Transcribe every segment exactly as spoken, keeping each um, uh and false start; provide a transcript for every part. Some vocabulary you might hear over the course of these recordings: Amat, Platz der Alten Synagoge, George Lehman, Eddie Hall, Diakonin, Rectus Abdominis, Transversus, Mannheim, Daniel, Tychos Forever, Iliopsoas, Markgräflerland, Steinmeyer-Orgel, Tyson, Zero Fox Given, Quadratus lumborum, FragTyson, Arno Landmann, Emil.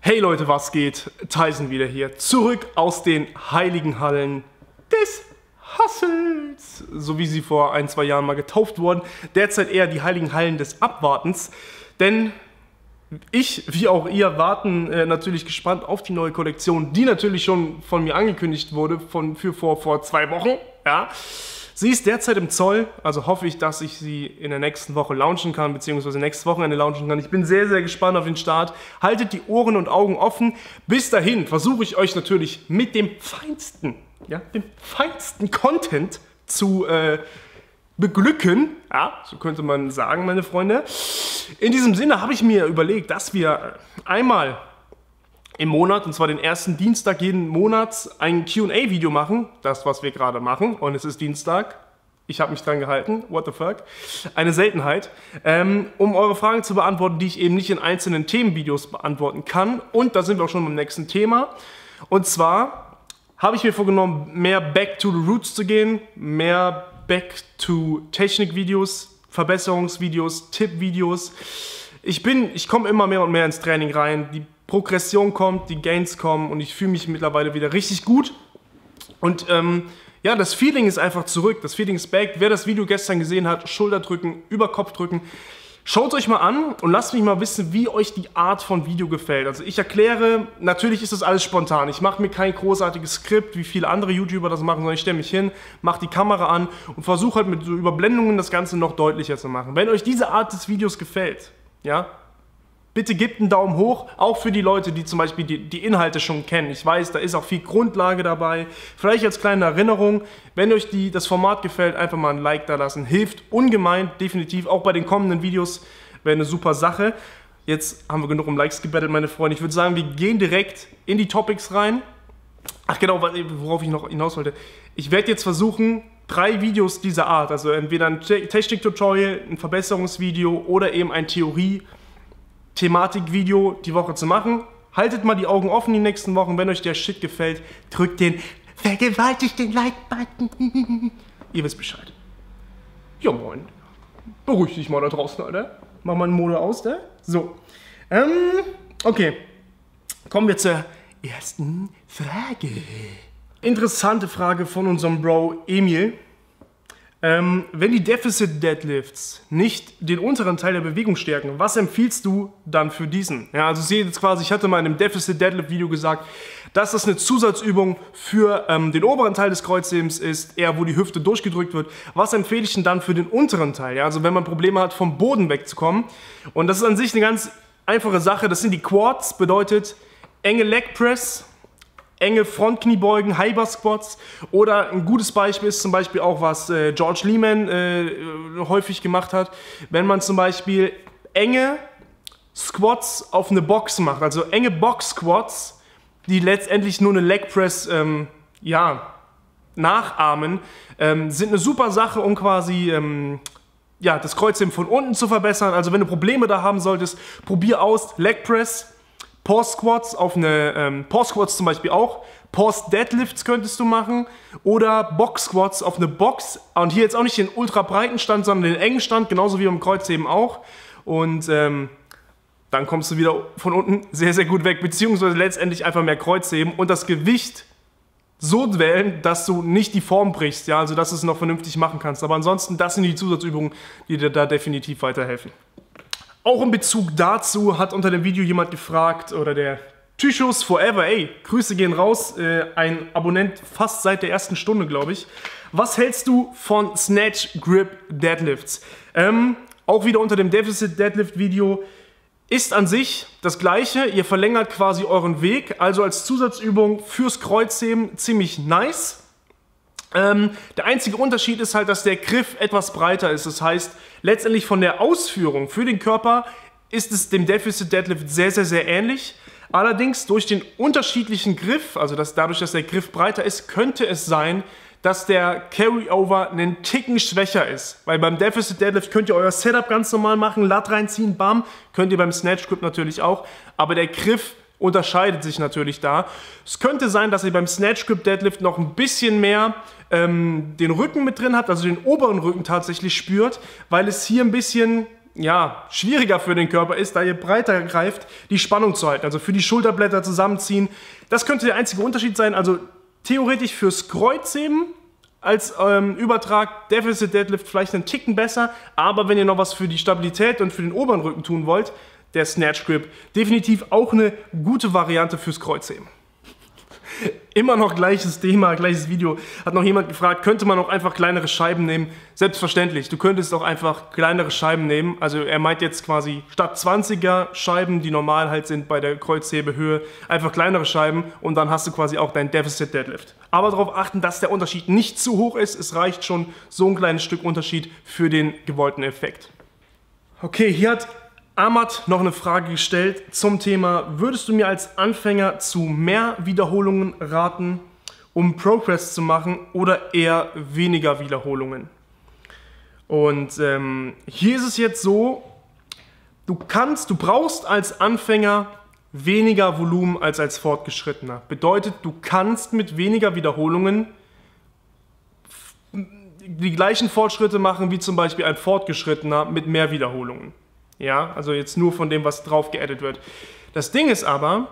Hey Leute, was geht? Tyson wieder hier, zurück aus den heiligen Hallen des Hustles, so wie sie vor ein, zwei Jahren mal getauft wurden. Derzeit eher die heiligen Hallen des Abwartens, denn ich, wie auch ihr, warten äh, natürlich gespannt auf die neue Kollektion, die natürlich schon von mir angekündigt wurde von, für vor, vor zwei Wochen. Ja. Sie ist derzeit im Zoll, also hoffe ich, dass ich sie in der nächsten Woche launchen kann, beziehungsweise nächstes Wochenende launchen kann. Ich bin sehr, sehr gespannt auf den Start. Haltet die Ohren und Augen offen. Bis dahin versuche ich euch natürlich mit dem feinsten, ja, dem feinsten Content zu äh, beglücken. Ja, so könnte man sagen, meine Freunde. In diesem Sinne habe ich mir überlegt, dass wir einmal im Monat, und zwar den ersten Dienstag jeden Monats, ein Q und A-Video machen. Das, was wir gerade machen. Und es ist Dienstag. Ich habe mich dran gehalten. What the fuck? Eine Seltenheit. Ähm, um eure Fragen zu beantworten, die ich eben nicht in einzelnen Themenvideos beantworten kann. Und da sind wir auch schon beim nächsten Thema. Und zwar habe ich mir vorgenommen, mehr back to the roots zu gehen. Mehr back to Technik-Videos, Verbesserungsvideos, Tipp-Videos. Ich bin, ich komme immer mehr und mehr ins Training rein. Die Progression kommt, die Gains kommen und ich fühle mich mittlerweile wieder richtig gut. Und ähm, ja, das Feeling ist einfach zurück, das Feeling ist back. Wer das Video gestern gesehen hat, Schulterdrücken, über Kopf drücken, schaut euch mal an und lasst mich mal wissen, wie euch die Art von Video gefällt. Also ich erkläre, natürlich ist das alles spontan. Ich mache mir kein großartiges Skript, wie viele andere YouTuber das machen, sondern ich stelle mich hin, mache die Kamera an und versuche halt mit so Überblendungen das Ganze noch deutlicher zu machen. Wenn euch diese Art des Videos gefällt, ja, bitte gebt einen Daumen hoch, auch für die Leute, die zum Beispiel die, die Inhalte schon kennen. Ich weiß, da ist auch viel Grundlage dabei. Vielleicht als kleine Erinnerung, wenn euch die, das Format gefällt, einfach mal ein Like da lassen. Hilft ungemein, definitiv, auch bei den kommenden Videos. Wäre eine super Sache. Jetzt haben wir genug um Likes gebettelt, meine Freunde. Ich würde sagen, wir gehen direkt in die Topics rein. Ach genau, worauf ich noch hinaus wollte. Ich werde jetzt versuchen, drei Videos dieser Art, also entweder ein Technik-Tutorial, ein Verbesserungsvideo oder eben ein Theorie- Thematik-Video die Woche zu machen. Haltet mal die Augen offen die nächsten Wochen. Wenn euch der Shit gefällt, drückt den vergewaltigten Like-Button. Ihr wisst Bescheid. Ja, moin. Beruhig dich mal da draußen, Alter. Mach mal einen Mode aus, ne? So. Ähm, okay. Kommen wir zur ersten Frage. Interessante Frage von unserem Bro Emil. Ähm, wenn die Deficit Deadlifts nicht den unteren Teil der Bewegung stärken, was empfiehlst du dann für diesen? Ja, also ich sehe jetzt quasi, ich hatte mal in einem Deficit Deadlift Video gesagt, dass das eine Zusatzübung für ähm, den oberen Teil des Kreuzhebens ist, eher wo die Hüfte durchgedrückt wird. Was empfehle ich denn dann für den unteren Teil? Ja, also wenn man Probleme hat, vom Boden wegzukommen. Und das ist an sich eine ganz einfache Sache. Das sind die Quads, bedeutet enge Leg Press, enge Frontkniebeugen, Hyper Squats, oder ein gutes Beispiel ist zum Beispiel auch, was äh, George Lehman äh, häufig gemacht hat, wenn man zum Beispiel enge Squats auf eine Box macht, also enge Box Squats, die letztendlich nur eine Leg Press ähm, ja, nachahmen, ähm, sind eine super Sache, um quasi ähm, ja, das Kreuzheben von unten zu verbessern. Also wenn du Probleme da haben solltest, probier aus Leg Press, Post-Squats auf eine, ähm, Post-Squats zum Beispiel auch, Post-Deadlifts könntest du machen oder Box-Squats auf eine Box, und hier jetzt auch nicht den ultra breiten Stand, sondern den engen Stand, genauso wie beim Kreuzheben auch, und ähm, dann kommst du wieder von unten sehr, sehr gut weg, beziehungsweise letztendlich einfach mehr Kreuzheben und das Gewicht so wählen, dass du nicht die Form brichst, ja, also dass du es noch vernünftig machen kannst, aber ansonsten, das sind die Zusatzübungen, die dir da definitiv weiterhelfen. Auch in Bezug dazu hat unter dem Video jemand gefragt, oder der Tychos Forever, ey, Grüße gehen raus, äh, ein Abonnent fast seit der ersten Stunde, glaube ich. Was hältst du von Snatch Grip Deadlifts? Ähm, auch wieder unter dem Deficit Deadlift Video, ist an sich das gleiche, ihr verlängert quasi euren Weg, also als Zusatzübung fürs Kreuzheben ziemlich nice. Ähm, der einzige Unterschied ist halt, dass der Griff etwas breiter ist. Das heißt, letztendlich von der Ausführung für den Körper ist es dem Deficit Deadlift sehr, sehr, sehr ähnlich. Allerdings durch den unterschiedlichen Griff, also dass dadurch, dass der Griff breiter ist, könnte es sein, dass der Carryover einen Ticken schwächer ist. Weil beim Deficit Deadlift könnt ihr euer Setup ganz normal machen, Lat reinziehen, bam, könnt ihr beim Snatch Grip natürlich auch, aber der Griff unterscheidet sich natürlich da. Es könnte sein, dass ihr beim Snatch Grip Deadlift noch ein bisschen mehr ähm, den Rücken mit drin habt, also den oberen Rücken tatsächlich spürt, weil es hier ein bisschen ja, schwieriger für den Körper ist, da ihr breiter greift, die Spannung zu halten. Also für die Schulterblätter zusammenziehen. Das könnte der einzige Unterschied sein. Also theoretisch fürs Kreuzheben als ähm, Übertrag Deficit Deadlift vielleicht einen Ticken besser, aber wenn ihr noch was für die Stabilität und für den oberen Rücken tun wollt, der Snatch Grip definitiv auch eine gute Variante fürs Kreuzheben. Immer noch gleiches Thema, gleiches Video. Hat noch jemand gefragt, könnte man auch einfach kleinere Scheiben nehmen? Selbstverständlich, du könntest auch einfach kleinere Scheiben nehmen. Also er meint jetzt quasi statt zwanziger Scheiben, die normal halt sind bei der Kreuzhebehöhe, einfach kleinere Scheiben und dann hast du quasi auch dein Deficit Deadlift. Aber darauf achten, dass der Unterschied nicht zu hoch ist. Es reicht schon so ein kleines Stück Unterschied für den gewollten Effekt. Okay, hier hat Amat noch eine Frage gestellt zum Thema, würdest du mir als Anfänger zu mehr Wiederholungen raten, um Progress zu machen oder eher weniger Wiederholungen? Und ähm, hier ist es jetzt so, du kannst, du brauchst als Anfänger weniger Volumen als als Fortgeschrittener. Bedeutet, du kannst mit weniger Wiederholungen die gleichen Fortschritte machen wie zum Beispiel ein Fortgeschrittener mit mehr Wiederholungen. Ja, also jetzt nur von dem, was drauf geaddet wird. Das Ding ist aber,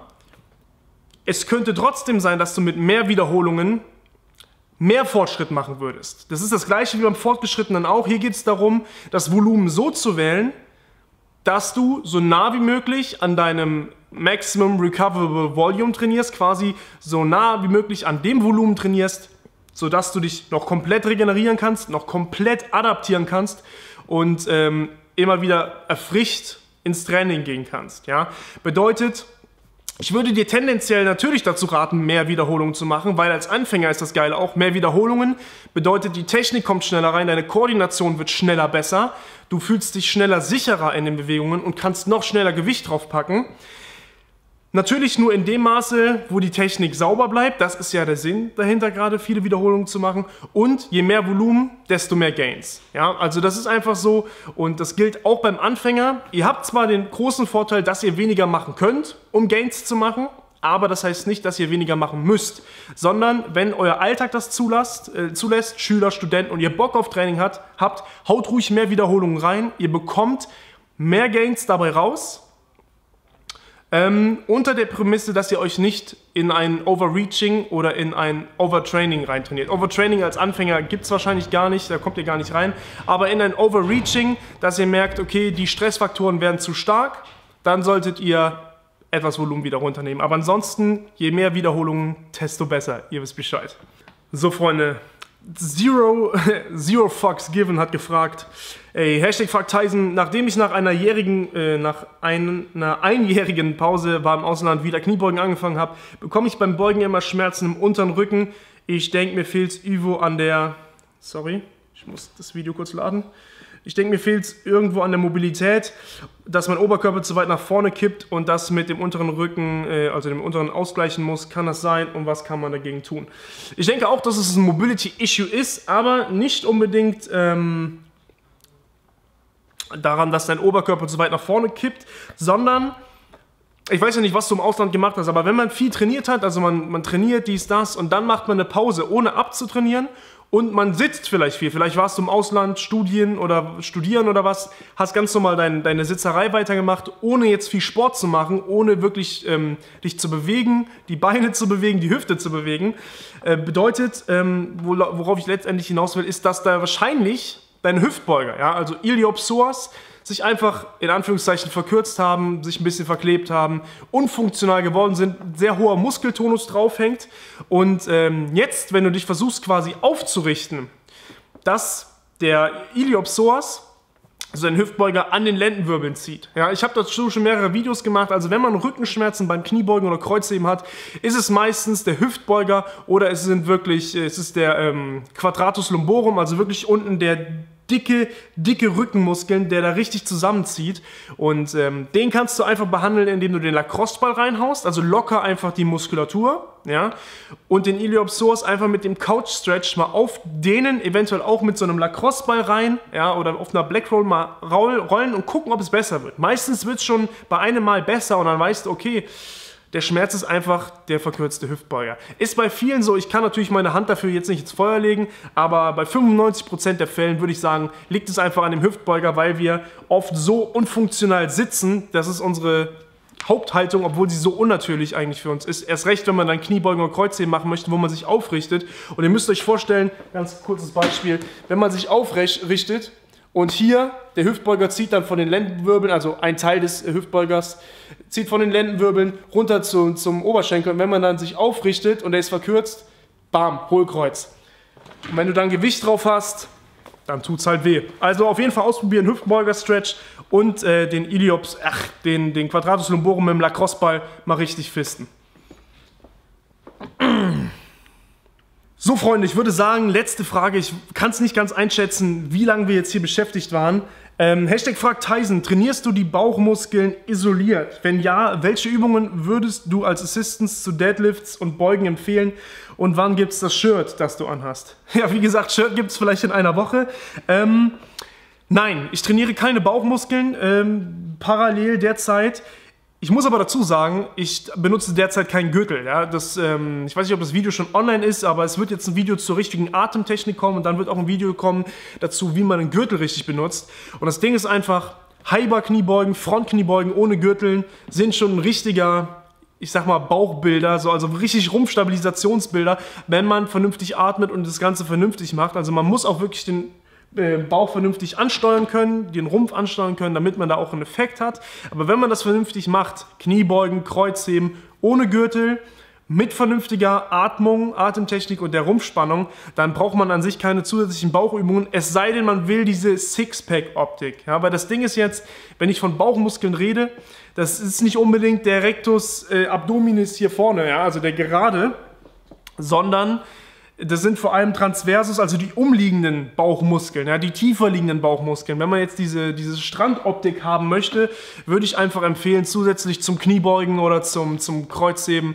es könnte trotzdem sein, dass du mit mehr Wiederholungen mehr Fortschritt machen würdest. Das ist das gleiche wie beim Fortgeschrittenen auch. Hier geht es darum, das Volumen so zu wählen, dass du so nah wie möglich an deinem Maximum Recoverable Volume trainierst, quasi so nah wie möglich an dem Volumen trainierst, sodass du dich noch komplett regenerieren kannst, noch komplett adaptieren kannst und ähm, immer wieder erfrischt ins Training gehen kannst. Ja? Bedeutet, ich würde dir tendenziell natürlich dazu raten, mehr Wiederholungen zu machen, weil als Anfänger ist das Geile auch, mehr Wiederholungen bedeutet, die Technik kommt schneller rein, deine Koordination wird schneller besser, du fühlst dich schneller sicherer in den Bewegungen und kannst noch schneller Gewicht draufpacken. Natürlich nur in dem Maße, wo die Technik sauber bleibt, das ist ja der Sinn dahinter gerade, viele Wiederholungen zu machen und je mehr Volumen, desto mehr Gains. Ja, also das ist einfach so und das gilt auch beim Anfänger. Ihr habt zwar den großen Vorteil, dass ihr weniger machen könnt, um Gains zu machen, aber das heißt nicht, dass ihr weniger machen müsst, sondern wenn euer Alltag das zulässt, äh, zulässt Schüler, Studenten und ihr Bock auf Training habt, habt, haut ruhig mehr Wiederholungen rein, ihr bekommt mehr Gains dabei raus. Ähm, unter der Prämisse, dass ihr euch nicht in ein Overreaching oder in ein Overtraining reintrainiert. Overtraining als Anfänger gibt es wahrscheinlich gar nicht, da kommt ihr gar nicht rein. Aber in ein Overreaching, dass ihr merkt, okay, die Stressfaktoren werden zu stark, dann solltet ihr etwas Volumen wieder runternehmen. Aber ansonsten, je mehr Wiederholungen, desto besser. Ihr wisst Bescheid. So, Freunde. Zero, Zero Fox Given hat gefragt, ey, Hashtag fragt Tyson, nachdem ich nach einer, jährigen, äh, nach einer einjährigen Pause war im Ausland wieder Kniebeugen angefangen habe, bekomme ich beim Beugen immer Schmerzen im unteren Rücken. Ich denke, mir fehlt's Ivo an der, sorry, ich muss das Video kurz laden. Ich denke, mir fehlt's irgendwo an der Mobilität, dass mein Oberkörper zu weit nach vorne kippt und das mit dem unteren Rücken, äh, also dem unteren ausgleichen muss. Kann das sein und was kann man dagegen tun? Ich denke auch, dass es ein Mobility-Issue ist, aber nicht unbedingt ähm, daran, dass dein Oberkörper zu weit nach vorne kippt, sondern, ich weiß ja nicht, was du im Ausland gemacht hast, aber wenn man viel trainiert hat, also man, man trainiert dies, das und dann macht man eine Pause, ohne abzutrainieren, und man sitzt vielleicht viel, vielleicht warst du im Ausland, Studien oder Studieren oder was, hast ganz normal dein, deine Sitzerei weitergemacht, ohne jetzt viel Sport zu machen, ohne wirklich ähm, dich zu bewegen, die Beine zu bewegen, die Hüfte zu bewegen. Äh, bedeutet, ähm, worauf ich letztendlich hinaus will, ist, dass da wahrscheinlich deine Hüftbeuger, ja, also Iliopsoas, sich einfach in Anführungszeichen verkürzt haben, sich ein bisschen verklebt haben, unfunktional geworden sind, sehr hoher Muskeltonus draufhängt und ähm, jetzt, wenn du dich versuchst quasi aufzurichten, dass der Iliopsoas, also dein Hüftbeuger, an den Lendenwirbeln zieht. Ja, ich habe dazu schon mehrere Videos gemacht, also wenn man Rückenschmerzen beim Kniebeugen oder Kreuzheben hat, ist es meistens der Hüftbeuger oder es sind wirklich, es ist der ähm, Quadratus lumborum, also wirklich unten der dicke, dicke Rückenmuskeln, der da richtig zusammenzieht und ähm, den kannst du einfach behandeln, indem du den Lacrosse-Ball reinhaust, also locker einfach die Muskulatur, ja, und den Iliopsoas einfach mit dem Couch-Stretch mal aufdehnen, eventuell auch mit so einem Lacrosse-Ball rein, ja, oder auf einer Blackroll mal rollen und gucken, ob es besser wird. Meistens wird es schon bei einem Mal besser und dann weißt du, okay, Der Schmerz ist einfach der verkürzte Hüftbeuger. Ist bei vielen so, ich kann natürlich meine Hand dafür jetzt nicht ins Feuer legen, aber bei fünfundneunzig Prozent der Fällen würde ich sagen, liegt es einfach an dem Hüftbeuger, weil wir oft so unfunktional sitzen, das ist unsere Haupthaltung, obwohl sie so unnatürlich eigentlich für uns ist. Erst recht, wenn man dann Kniebeugen und Kreuzheben machen möchte, wo man sich aufrichtet. Und ihr müsst euch vorstellen, ganz kurzes Beispiel, wenn man sich aufrichtet und hier der Hüftbeuger zieht dann von den Lendenwirbeln, also ein Teil des Hüftbeugers zieht von den Lendenwirbeln runter zu, zum Oberschenkel. Und wenn man dann sich aufrichtet und der ist verkürzt, bam, Hohlkreuz. Und wenn du dann Gewicht drauf hast, dann tut's halt weh. Also auf jeden Fall ausprobieren, Hüftbeuger-Stretch und äh, den Iliops, ach, den, den Quadratus Lumborum mit dem Lacrosse-Ball mal richtig fisten. So Freunde, ich würde sagen, letzte Frage, ich kann es nicht ganz einschätzen, wie lange wir jetzt hier beschäftigt waren. Ähm, Hashtag fragt Tyson, trainierst du die Bauchmuskeln isoliert? Wenn ja, welche Übungen würdest du als Assistance zu Deadlifts und Beugen empfehlen? Und wann gibt es das Shirt, das du anhast? Ja, wie gesagt, Shirt gibt es vielleicht in einer Woche. Ähm, nein, ich trainiere keine Bauchmuskeln ähm, parallel derzeit. Ich muss aber dazu sagen, ich benutze derzeit keinen Gürtel. Ja? Das, ähm, ich weiß nicht, ob das Video schon online ist, aber es wird jetzt ein Video zur richtigen Atemtechnik kommen und dann wird auch ein Video kommen dazu, wie man einen Gürtel richtig benutzt. Und das Ding ist einfach, Hyper-Kniebeugen, Front-Kniebeugen ohne Gürteln sind schon ein richtiger, ich sag mal, Bauchbilder, so, also richtig Rumpfstabilisationsbilder, wenn man vernünftig atmet und das Ganze vernünftig macht. Also man muss auch wirklich den Bauch vernünftig ansteuern können, den Rumpf ansteuern können, damit man da auch einen Effekt hat. Aber wenn man das vernünftig macht, Kniebeugen, Kreuzheben, ohne Gürtel, mit vernünftiger Atmung, Atemtechnik und der Rumpfspannung, dann braucht man an sich keine zusätzlichen Bauchübungen, es sei denn, man will diese Sixpack-Optik. Ja, weil das Ding ist jetzt, wenn ich von Bauchmuskeln rede, das ist nicht unbedingt der Rectus äh, Abdominis hier vorne, ja, also der gerade, sondern das sind vor allem Transversus, also die umliegenden Bauchmuskeln, ja, die tiefer liegenden Bauchmuskeln. Wenn man jetzt diese, diese Strandoptik haben möchte, würde ich einfach empfehlen, zusätzlich zum Kniebeugen oder zum, zum Kreuzheben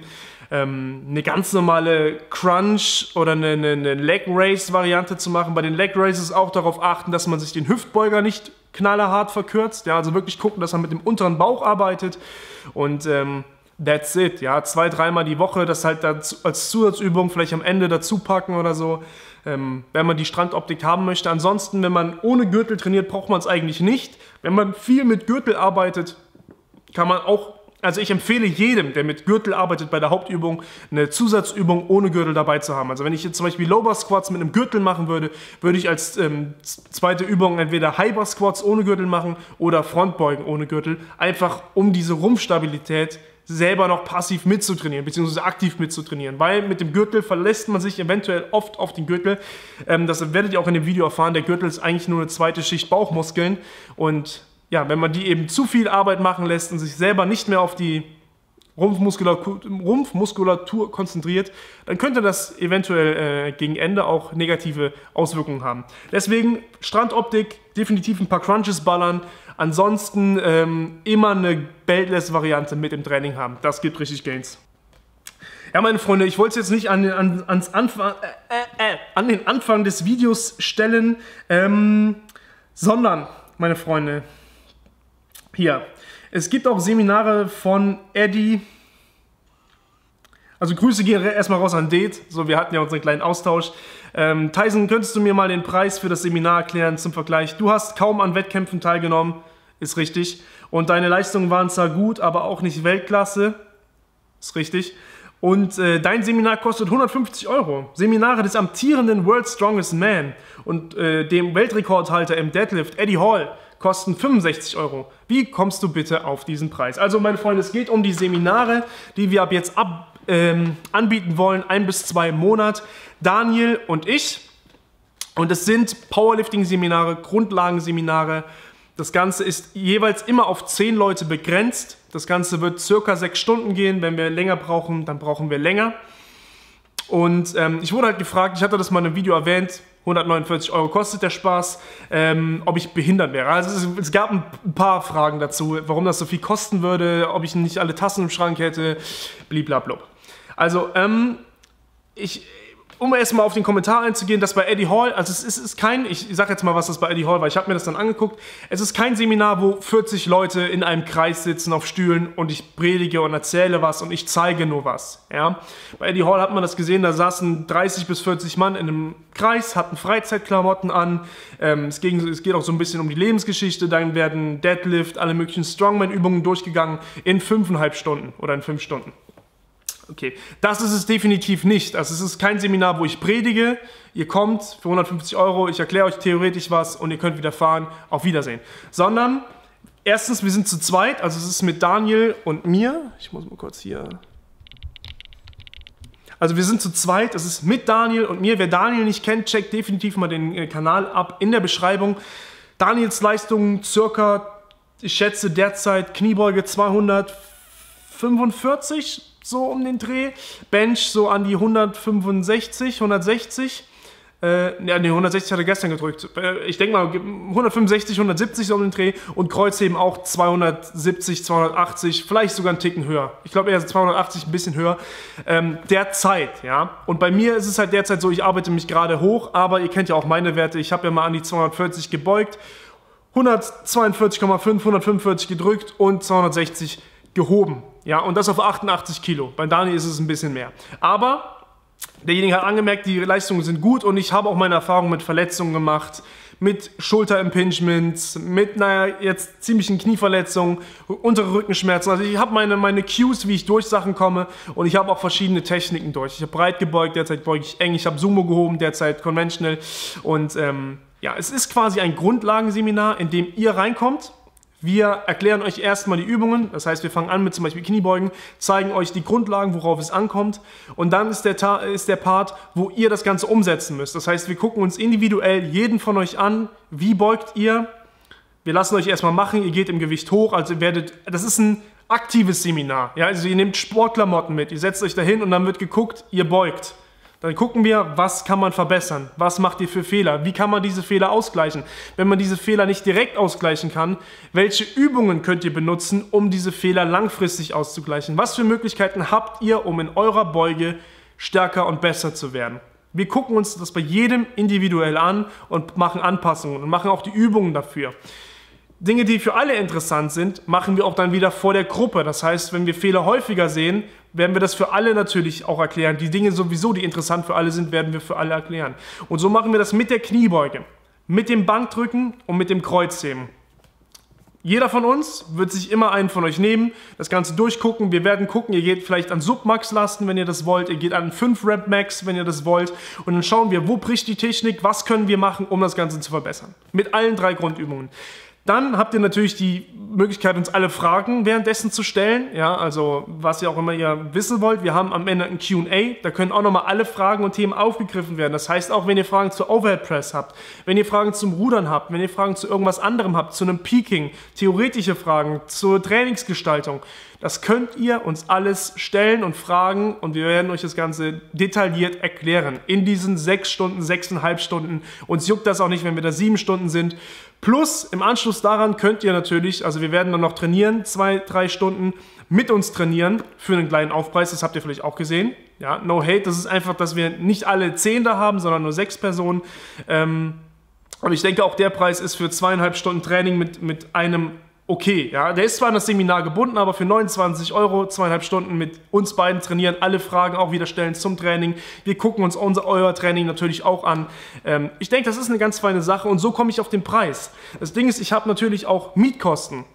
ähm, eine ganz normale Crunch oder eine, eine, eine Leg Raise Variante zu machen. Bei den Leg Raises auch darauf achten, dass man sich den Hüftbeuger nicht knallerhart verkürzt. Ja, also wirklich gucken, dass man mit dem unteren Bauch arbeitet und ähm, that's it, ja, zwei, dreimal die Woche, das halt dazu, als Zusatzübung vielleicht am Ende dazu packen oder so, ähm, wenn man die Strandoptik haben möchte. Ansonsten, wenn man ohne Gürtel trainiert, braucht man es eigentlich nicht. Wenn man viel mit Gürtel arbeitet, kann man auch, also ich empfehle jedem, der mit Gürtel arbeitet bei der Hauptübung, eine Zusatzübung ohne Gürtel dabei zu haben. Also wenn ich jetzt zum Beispiel Low Bar Squats mit einem Gürtel machen würde, würde ich als ähm, zweite Übung entweder High Bar Squats ohne Gürtel machen oder Frontbeugen ohne Gürtel, einfach um diese Rumpfstabilität selber noch passiv mitzutrainieren, beziehungsweise aktiv mitzutrainieren, weil mit dem Gürtel verlässt man sich eventuell oft auf den Gürtel. Ähm, das werdet ihr auch in dem Video erfahren, der Gürtel ist eigentlich nur eine zweite Schicht Bauchmuskeln und ja, wenn man die eben zu viel Arbeit machen lässt und sich selber nicht mehr auf die Rumpfmuskulatur, Rumpfmuskulatur konzentriert, dann könnte das eventuell äh, gegen Ende auch negative Auswirkungen haben. Deswegen Strandoptik, definitiv ein paar Crunches ballern, ansonsten ähm, immer eine Beltless-Variante mit im Training haben. Das gibt richtig Gains. Ja, meine Freunde, ich wollte es jetzt nicht an, an, ans Anfang, äh, äh, an den Anfang des Videos stellen, ähm, sondern, meine Freunde, hier, es gibt auch Seminare von Eddie, also Grüße gehen erstmal raus an Date, so, wir hatten ja unseren kleinen Austausch. Ähm, Tyson, könntest du mir mal den Preis für das Seminar erklären zum Vergleich? Du hast kaum an Wettkämpfen teilgenommen, ist richtig, und deine Leistungen waren zwar gut, aber auch nicht Weltklasse, ist richtig. Und äh, dein Seminar kostet hundertfünfzig Euro. Seminare des amtierenden World Strongest Man und äh, dem Weltrekordhalter im Deadlift, Eddie Hall, kosten fünfundsechzig Euro. Wie kommst du bitte auf diesen Preis? Also meine Freunde, es geht um die Seminare, die wir ab jetzt ab, ähm, anbieten wollen, ein bis zwei im Monat. Daniel und ich. Und es sind Powerlifting-Seminare, Grundlagenseminare. Das Ganze ist jeweils immer auf zehn Leute begrenzt. Das Ganze wird circa sechs Stunden gehen. Wenn wir länger brauchen, dann brauchen wir länger. Und ähm, ich wurde halt gefragt, ich hatte das mal in einem Video erwähnt, hundertneunundvierzig Euro kostet der Spaß, ähm, ob ich behindert wäre. Also es, es gab ein paar Fragen dazu, warum das so viel kosten würde, ob ich nicht alle Tassen im Schrank hätte, bliblablub. Also ähm, ich, um erstmal auf den Kommentar einzugehen, dass bei Eddie Hall, also es ist, ist kein, ich sag jetzt mal, was das bei Eddie Hall war, ich habe mir das dann angeguckt, es ist kein Seminar, wo vierzig Leute in einem Kreis sitzen auf Stühlen und ich predige und erzähle was und ich zeige nur was. Ja? Bei Eddie Hall hat man das gesehen, da saßen dreißig bis vierzig Mann in einem Kreis, hatten Freizeitklamotten an, ähm, es, ging, es geht auch so ein bisschen um die Lebensgeschichte, dann werden Deadlift, alle möglichen Strongman-Übungen durchgegangen in fünfeinhalb Stunden oder in fünf Stunden. Okay, das ist es definitiv nicht. Also es ist kein Seminar, wo ich predige. Ihr kommt für hundertfünfzig Euro, ich erkläre euch theoretisch was und ihr könnt wieder fahren. Auf Wiedersehen. Sondern, erstens, wir sind zu zweit. Also es ist mit Daniel und mir. Ich muss mal kurz hier... Also wir sind zu zweit, das ist mit Daniel und mir. Wer Daniel nicht kennt, checkt definitiv mal den Kanal ab in der Beschreibung. Daniels Leistungen circa, ich schätze derzeit Kniebeuge zweihundertfünfundvierzig, so um den Dreh, Bench so an die hundertfünfundsechzig, hundertsechzig, äh, ne, hundertsechzig hat er gestern gedrückt, ich denke mal hundertfünfundsechzig, hundertsiebzig so um den Dreh und Kreuzheben auch zweihundertsiebzig, zweihundertachtzig, vielleicht sogar einen Ticken höher, ich glaube eher zweihundertachtzig, ein bisschen höher, ähm, derzeit, ja, und bei mir ist es halt derzeit so, ich arbeite mich gerade hoch, aber ihr kennt ja auch meine Werte, ich habe ja mal an die zweihundertvierzig gebeugt, hundertzweiundvierzig Komma fünf, hundertfünfundvierzig gedrückt und zweihundertsechzig gehoben. Ja, und das auf achtundachtzig Kilo. Bei Dani ist es ein bisschen mehr. Aber derjenige hat angemerkt, die Leistungen sind gut und ich habe auch meine Erfahrungen mit Verletzungen gemacht, mit Schulter-Impingements, mit naja, jetzt ziemlichen Knieverletzungen, untere Rückenschmerzen. Also ich habe meine, meine Cues, wie ich durch Sachen komme und ich habe auch verschiedene Techniken durch. Ich habe breit gebeugt, derzeit beuge ich eng, ich habe Sumo gehoben, derzeit conventional. Und ähm, ja, es ist quasi ein Grundlagenseminar, in dem ihr reinkommt. Wir erklären euch erstmal die Übungen, das heißt wir fangen an mit zum Beispiel Kniebeugen, zeigen euch die Grundlagen, worauf es ankommt und dann ist der, Ta ist der Part, wo ihr das Ganze umsetzen müsst. Das heißt wir gucken uns individuell jeden von euch an, wie beugt ihr, wir lassen euch erstmal machen, ihr geht im Gewicht hoch, also ihr werdet, das ist ein aktives Seminar, ja? Also ihr nehmt Sportklamotten mit, ihr setzt euch dahin und dann wird geguckt, ihr beugt. Dann gucken wir, was kann man verbessern, was macht ihr für Fehler, wie kann man diese Fehler ausgleichen. Wenn man diese Fehler nicht direkt ausgleichen kann, welche Übungen könnt ihr benutzen, um diese Fehler langfristig auszugleichen? Was für Möglichkeiten habt ihr, um in eurer Beuge stärker und besser zu werden? Wir gucken uns das bei jedem individuell an und machen Anpassungen und machen auch die Übungen dafür. Dinge, die für alle interessant sind, machen wir auch dann wieder vor der Gruppe. Das heißt, wenn wir Fehler häufiger sehen, werden wir das für alle natürlich auch erklären. Die Dinge sowieso, die interessant für alle sind, werden wir für alle erklären. Und so machen wir das mit der Kniebeuge, mit dem Bankdrücken und mit dem Kreuzheben. Jeder von uns wird sich immer einen von euch nehmen, das Ganze durchgucken. Wir werden gucken, ihr geht vielleicht an Submax-Lasten, wenn ihr das wollt. Ihr geht an fünf Rep Max, wenn ihr das wollt. Und dann schauen wir, wo bricht die Technik, was können wir machen, um das Ganze zu verbessern. Mit allen drei Grundübungen. Dann habt ihr natürlich die Möglichkeit, uns alle Fragen währenddessen zu stellen. Ja, also was ihr auch immer ihr wissen wollt. Wir haben am Ende ein Q und A. Da können auch nochmal alle Fragen und Themen aufgegriffen werden. Das heißt auch, wenn ihr Fragen zur Overhead Press habt, wenn ihr Fragen zum Rudern habt, wenn ihr Fragen zu irgendwas anderem habt, zu einem Peaking, theoretische Fragen, zur Trainingsgestaltung. Das könnt ihr uns alles stellen und fragen und wir werden euch das Ganze detailliert erklären. In diesen sechs Stunden, sechseinhalb Stunden. Uns juckt das auch nicht, wenn wir da sieben Stunden sind. Plus, im Anschluss daran könnt ihr natürlich, also wir werden dann noch trainieren, zwei, drei Stunden mit uns trainieren für einen kleinen Aufpreis, das habt ihr vielleicht auch gesehen. Ja, no hate, das ist einfach, dass wir nicht alle zehn da haben, sondern nur sechs Personen. Ähm, aber ich denke auch der Preis ist für zweieinhalb Stunden Training mit, mit einem okay. Ja, der ist zwar an das Seminar gebunden, aber für neunundzwanzig Euro, zweieinhalb Stunden mit uns beiden trainieren, alle Fragen auch wieder stellen zum Training. Wir gucken uns unser, euer Training natürlich auch an. Ähm, ich denke, das ist eine ganz feine Sache und so komme ich auf den Preis. Das Ding ist, ich habe natürlich auch Mietkosten.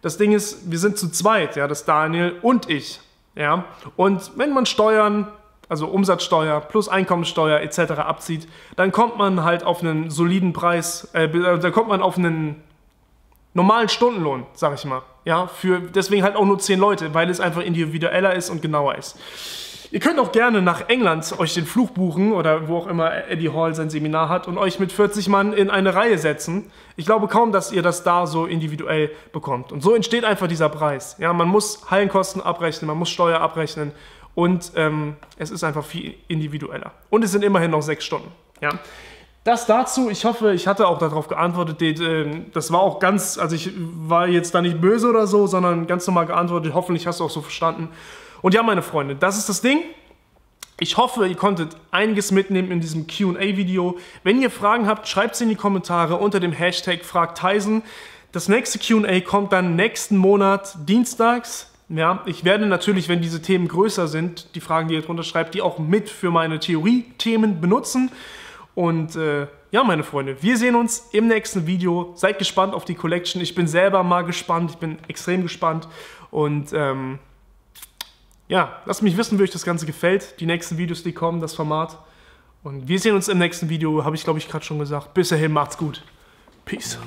Das Ding ist, wir sind zu zweit, ja, das Daniel und ich. Ja, und wenn man Steuern, also Umsatzsteuer plus Einkommensteuer et cetera abzieht, dann kommt man halt auf einen soliden Preis, äh, da kommt man auf einen normalen Stundenlohn, sag ich mal. Ja, für, deswegen halt auch nur zehn Leute, weil es einfach individueller ist und genauer ist. Ihr könnt auch gerne nach England euch den Flug buchen oder wo auch immer Eddie Hall sein Seminar hat und euch mit vierzig Mann in eine Reihe setzen. Ich glaube kaum, dass ihr das da so individuell bekommt. Und so entsteht einfach dieser Preis. Ja, man muss Hallenkosten abrechnen, man muss Steuer abrechnen und ähm, es ist einfach viel individueller. Und es sind immerhin noch sechs Stunden. Ja. Das dazu, ich hoffe, ich hatte auch darauf geantwortet, das war auch ganz, also ich war jetzt da nicht böse oder so, sondern ganz normal geantwortet, hoffentlich hast du auch so verstanden. Und ja, meine Freunde, das ist das Ding. Ich hoffe, ihr konntet einiges mitnehmen in diesem Q und A-Video. Wenn ihr Fragen habt, schreibt sie in die Kommentare unter dem Hashtag FragTyson. Das nächste Q und A kommt dann nächsten Monat dienstags. Ja, ich werde natürlich, wenn diese Themen größer sind, die Fragen, die ihr drunter schreibt, die auch mit für meine Theorie-Themen benutzen. Und äh, ja, meine Freunde, wir sehen uns im nächsten Video. Seid gespannt auf die Collection. Ich bin selber mal gespannt. Ich bin extrem gespannt. Und ähm, ja, lasst mich wissen, wie euch das Ganze gefällt. Die nächsten Videos, die kommen, das Format. Und wir sehen uns im nächsten Video, habe ich, glaube ich, gerade schon gesagt. Bis dahin, macht's gut. Peace.